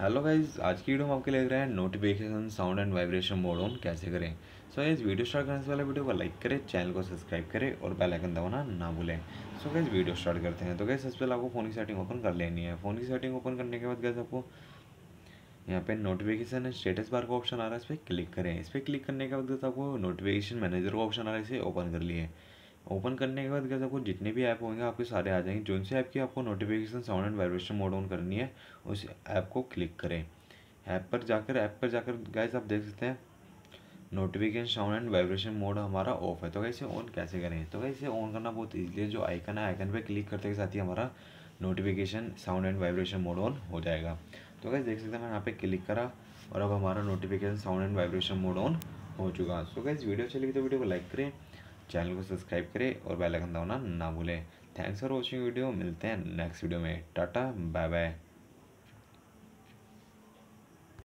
Hello guys, आज की video हम आपके लेकर हैं notification sound and vibration mode on कैसे करें। सो गाइस, वीडियो स्टार्ट करने से पहले वीडियो को लाइक करें, चैनल को सब्सक्राइब करें और बेल आइकन दबाना ना भूलें। सो गाइस, वीडियो स्टार्ट करते हैं। तो गाइस, सबसे पहले आपको फ़ोन की सेटिंग ओपन कर लेनी है। फ़ोन की सेटिंग ओपन करने के बाद गाइस आपको यहाँ पे नोटिफिकेशन एंड स्टेटस बार का ऑप्शन आ रहा है, इस पर क्लिक करें। इस पर क्लिक करने के बाद आपको नोटिफिकेशन मैनेजर का ऑप्शन आ रहा है, इसे ओपन कर लिए। ओपन करने के बाद आपको जितने भी ऐप होंगे आपके सारे आ जाएंगे। जो से ऐप की आपको notification sound and vibration mode on करनी है उस ऐप को क्लिक करें। ऐप पर जाकर गाइस आप देख सकते हैं notification sound and vibration mode हमारा ऑफ है। तो गाइस इसे ऑन कैसे करें? तो गाइस इसे ऑन करना बहुत ईजी है। जो आइकन है, आइकन पर क्लिक करते के साथ ही हमारा notification sound and vibration mode on हो जाएगा। तो गाइस देख सकते हैं, मैं यहाँ पे क्लिक करा और अब हमारा notification sound and vibration mode on हो चुका। सो गाइस, वीडियो अच्छी लगी तो वीडियो को लाइक करें, चैनल को सब्सक्राइब करें और बेल आइकन दबाना ना भूलें। Thanks for watching video. मिलते हैं नेक्स्ट वीडियो में। Tata bye bye.